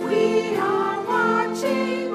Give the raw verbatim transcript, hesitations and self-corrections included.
We are watching.